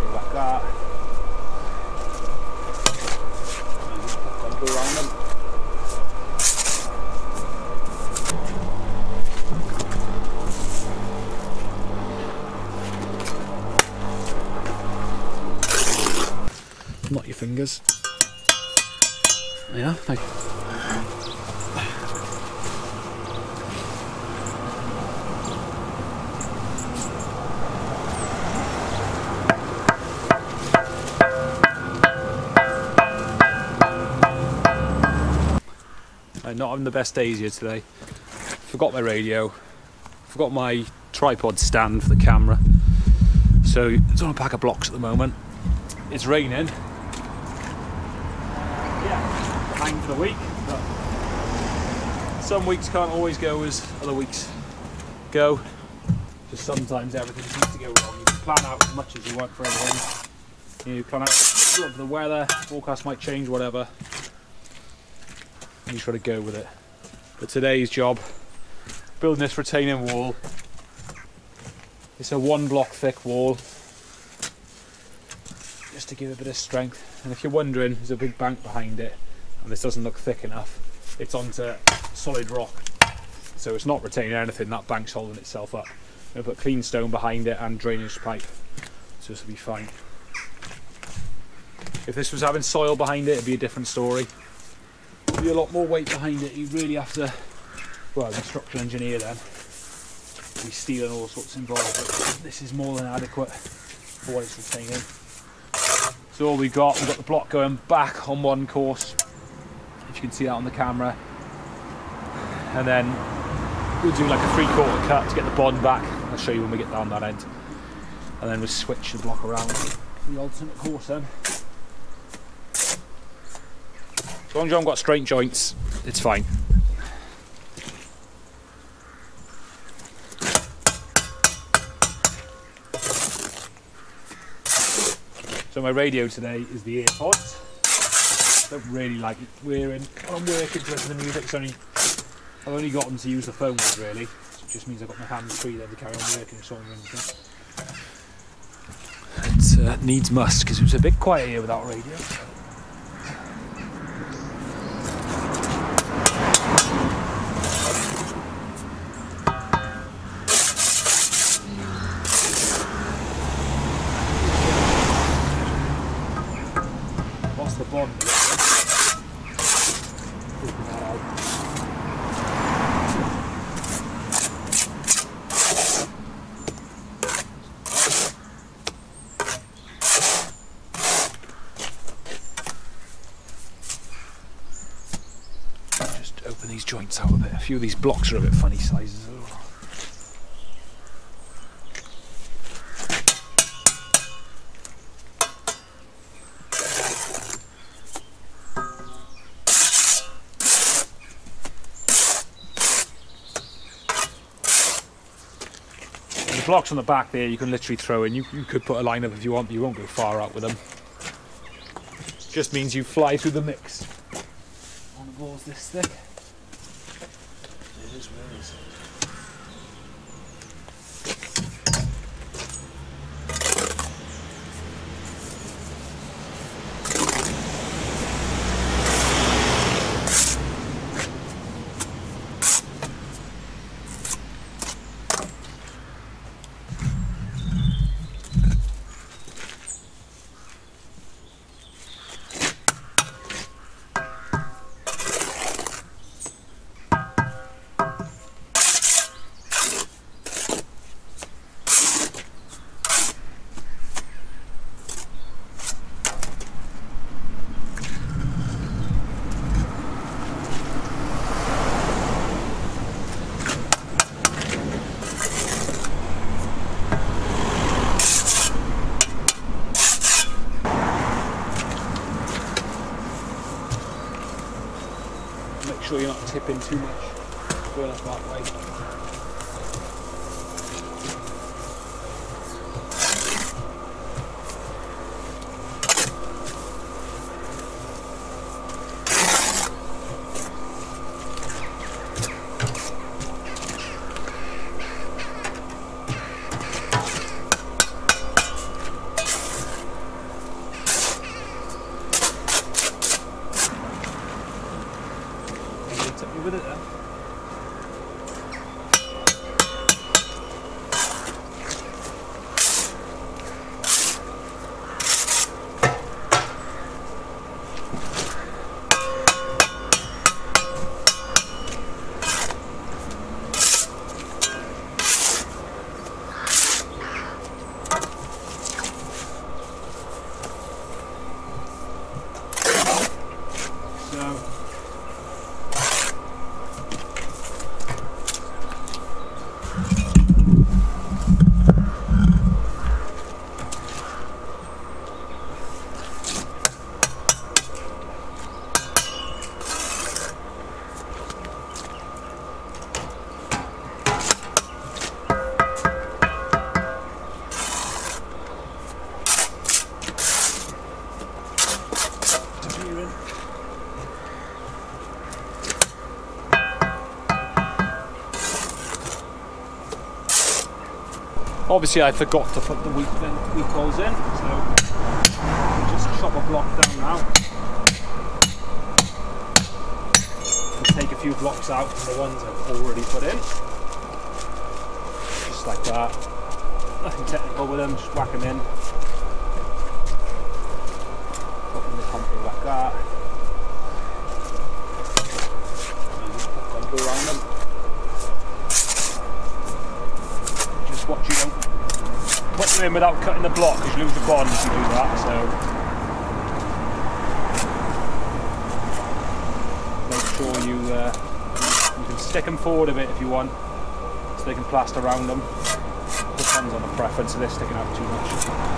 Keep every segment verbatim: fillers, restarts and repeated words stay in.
something like that. And just put contour around them. Not your fingers. Yeah, thank you. Not having the best days here today. Forgot my radio, forgot my tripod stand for the camera, so it's on a pack of blocks at the moment. It's raining. Yeah, hang for the week, but some weeks can't always go as other weeks go. Just sometimes everything seems to go wrong. You can plan out as much as you want for everything. You plan out sort of the weather, forecast might change, whatever. You just got to go with it. But today's job, building this retaining wall. It's a one block thick wall, just to give it a bit of strength. And if you're wondering, there's a big bank behind it and this doesn't look thick enough. It's onto solid rock, so it's not retaining anything. That bank's holding itself up. I'm going to put clean stone behind it and drainage pipe, so this will be fine. If this was having soil behind it, it'd be a different story. Be a lot more weight behind it. You really have to, well, the structural engineer then, we steel and all sorts involved, but this is more than adequate for what it's retaining. So all we've got, we've got the block going back on one course, if you can see that on the camera, and then we'll do like a three quarter cut to get the bond back. I'll show you when we get down that end, and then we'll switch the block around for the alternate course then. As long as you haven't got straight joints, it's fine. So my radio today is the AirPods. I don't really like it wearing. When I'm working to listen to music, it's only, I've only gotten to use the phone ones really. So it just means I've got my hands free there to carry on working, sort of anything. It uh, needs must, because it was a bit quiet here without radio. Just open these joints out a bit. A few of these blocks are a bit funny sizes. Blocks on the back there you can literally throw in. You, you could put a line up if you want, but you won't go far out with them. Just means you fly through the mix. On the ball's this thick. It is where it you're not tipping too much going up that way. Obviously I forgot to put the weak coils in, so I'll just chop a block down now and take a few blocks out from the ones I've already put in, just like that. Nothing technical with them, just whack them in, put them in the contour like that, and just put contour around them. Just watch you don't put them in without cutting the block, because you lose the bond if you do that. So you uh, you can stick them forward a bit if you want, so they can plaster around them. Depends on the preference if they're sticking out too much.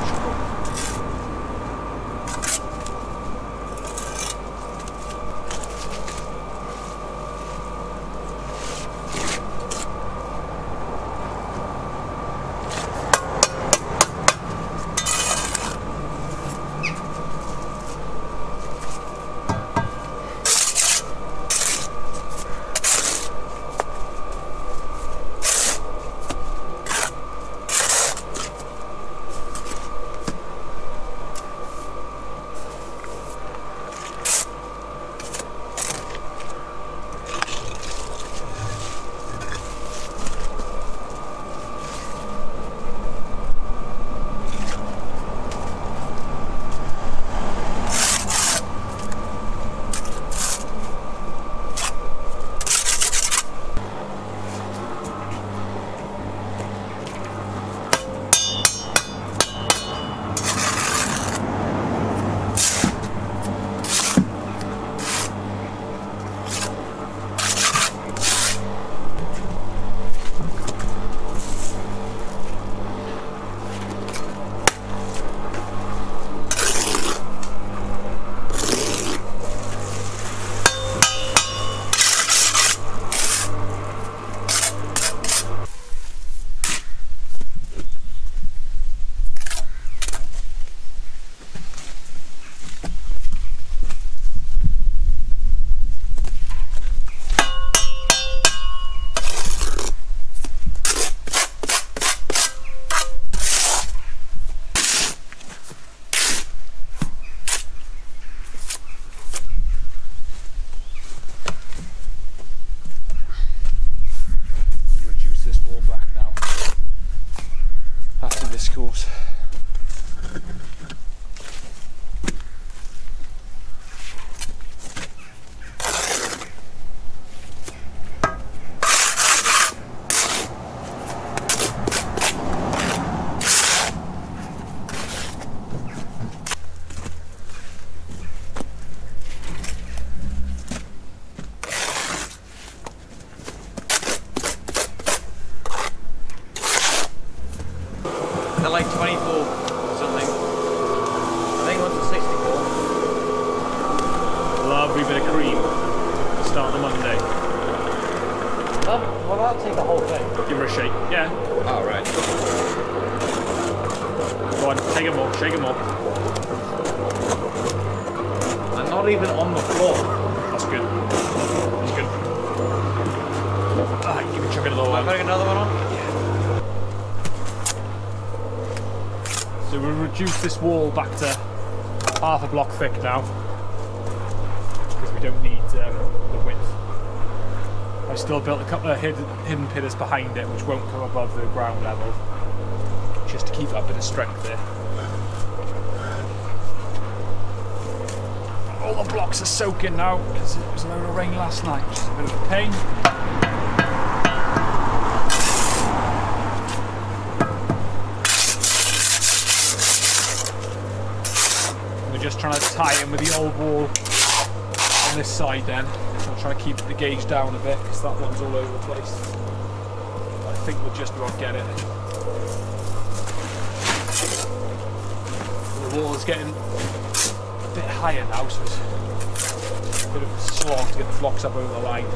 This wall back to half a block thick now, because we don't need um, the width. I've still built a couple of hidden, hidden pillars behind it which won't come above the ground level, just to keep that bit of strength there. All the blocks are soaking now because it was a load of rain last night, which is a bit of a pain. Just trying to tie in with the old wall on this side then. I'll try to keep the gauge down a bit because that one's all over the place. I think we'll just about get it. The wall is getting a bit higher now, so it's a bit of a slog to get the blocks up over the line.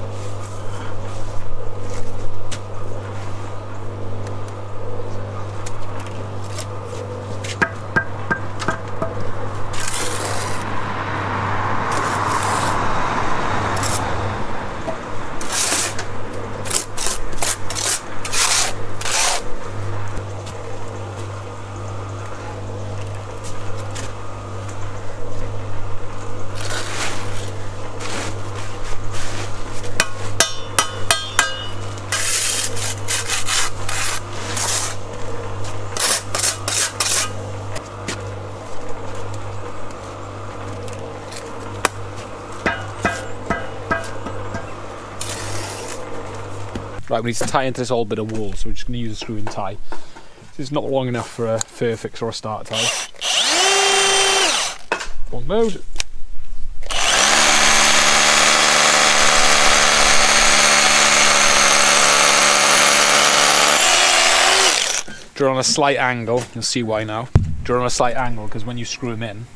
Right, we need to tie into this old bit of wool, so we're just going to use a screw and tie. This is not long enough for a fur fix or a start tie. One load. Draw on a slight angle, you'll see why now. Draw on a slight angle because when you screw them in,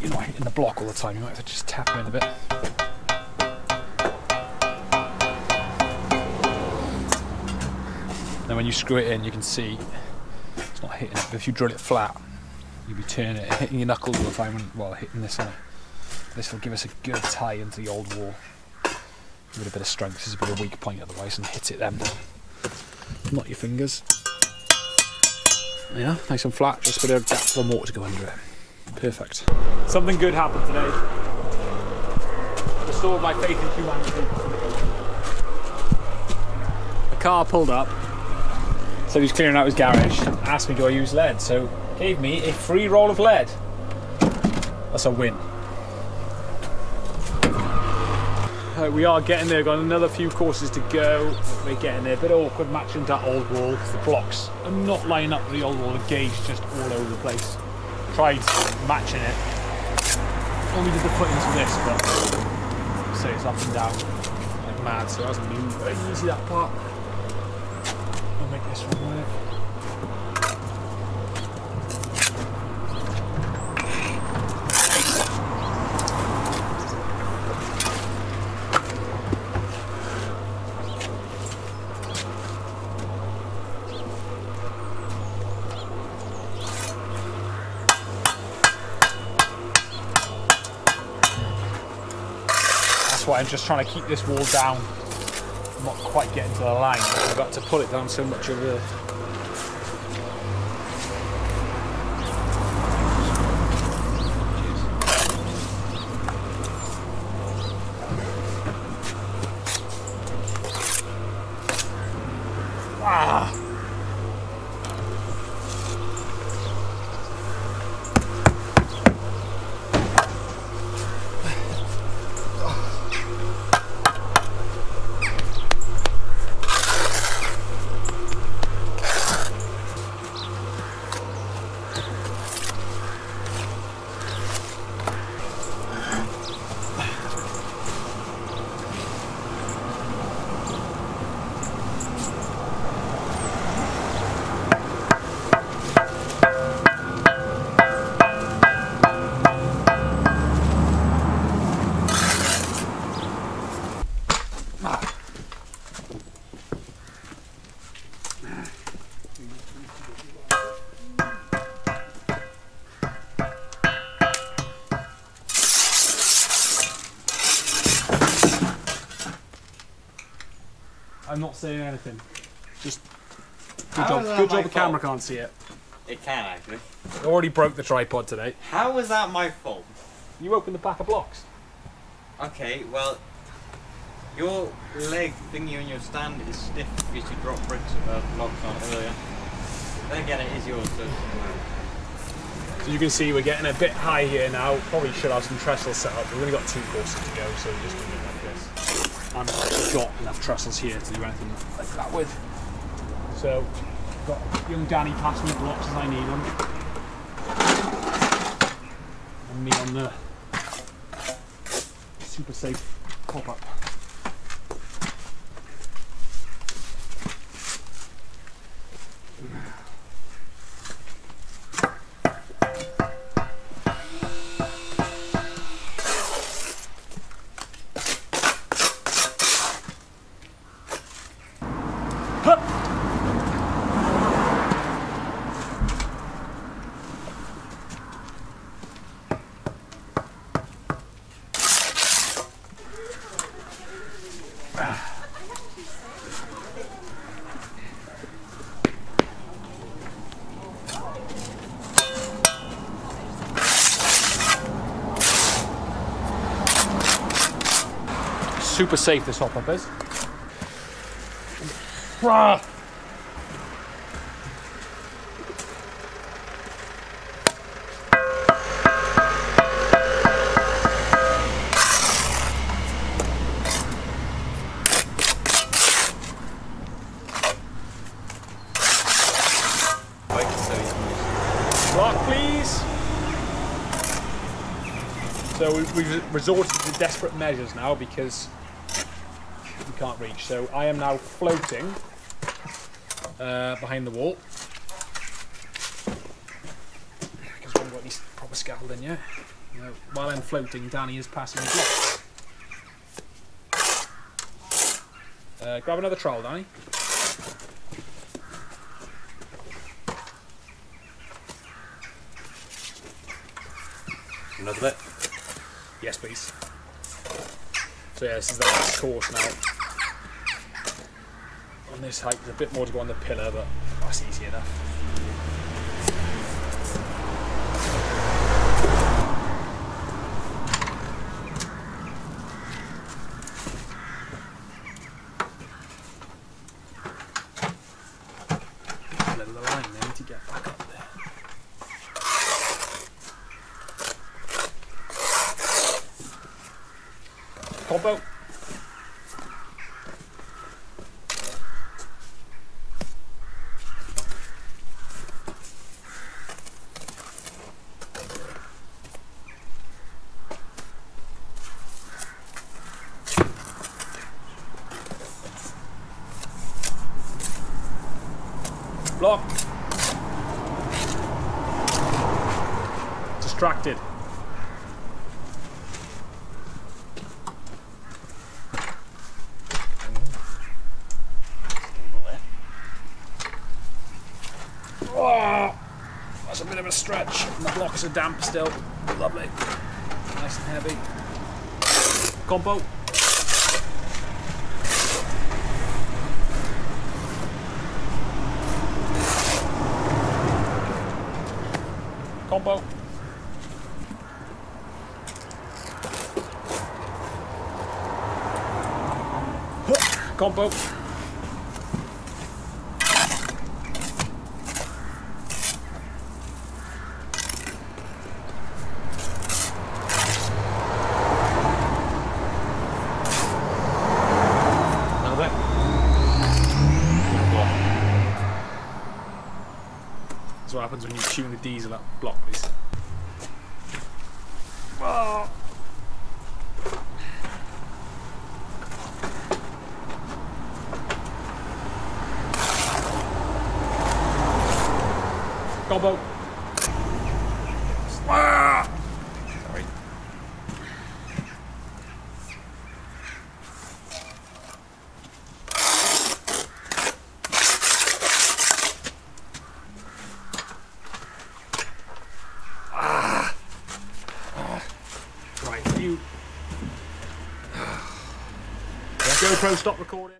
you're not hitting the block all the time, you might have to just tap them in a bit. And when you screw it in, you can see it's not hitting it, but if you drill it flat, you'll be turning it, hitting your knuckles all the time while well, hitting this in it. This will give us a good tie into the old wall. Give it a bit of strength, this is a bit of a weak point otherwise, and hit it then. Not your fingers. Yeah, nice and flat, just a bit of depth for the mortar to go under it. Perfect. Something good happened today. Restored my faith in humanity. A car pulled up, so he's clearing out his garage, asked me do I use lead, so gave me a free roll of lead. That's a win. Uh, we are getting there, got another few courses to go. We're getting there, a bit awkward matching that old wall, because the blocks are not lining up with the old wall, the gauge just all over the place. Tried matching it, only did the footings for this, but so it's up and down like mad, so that's new. You see that part? I'll make this one . That's why I'm just trying to keep this wall down. I'm not quite getting to the line, but I've got to pull it down so much of the... I'm not saying anything. Just good job. Good job. The camera can't see it. It can actually. I already broke the tripod today. How was that my fault? You opened the pack of blocks. Okay, well, your leg thingy on your stand is stiff because you dropped bricks uh, blocks on earlier. Then again, it is yours. So. so you can see we're getting a bit high here now. Probably should have some trestles set up. We've only got two courses to go, so we're just doing it like this. I've not got enough trestles here to do anything like that with. So, got young Danny passing the blocks as I need them. And me on the super safe pop up. Super safe this hop-up is. Rah! Block, please. So we've, we've resorted to desperate measures now because we can't reach. So I am now floating uh, behind the wall. Because we haven't got any proper scaffolding yet. You know, while I'm floating, Danny is passing the blocks. Uh, grab another trowel, Danny. Another bit? Yes, please. So yeah, this is the last course now. On this hike, there's a bit more to go on the pillar, but that's easy enough. A little line there, I need to get back up there. Combo. Block. Distracted. Oh, that's a bit of a stretch. And the blocks are damp still. Lovely. Nice and heavy. Combo. Combo. Combo. That's what happens when you tune the diesel up. Block, please. Oh. Combo. Ah. Sorry. Right, you. GoPro, stop recording.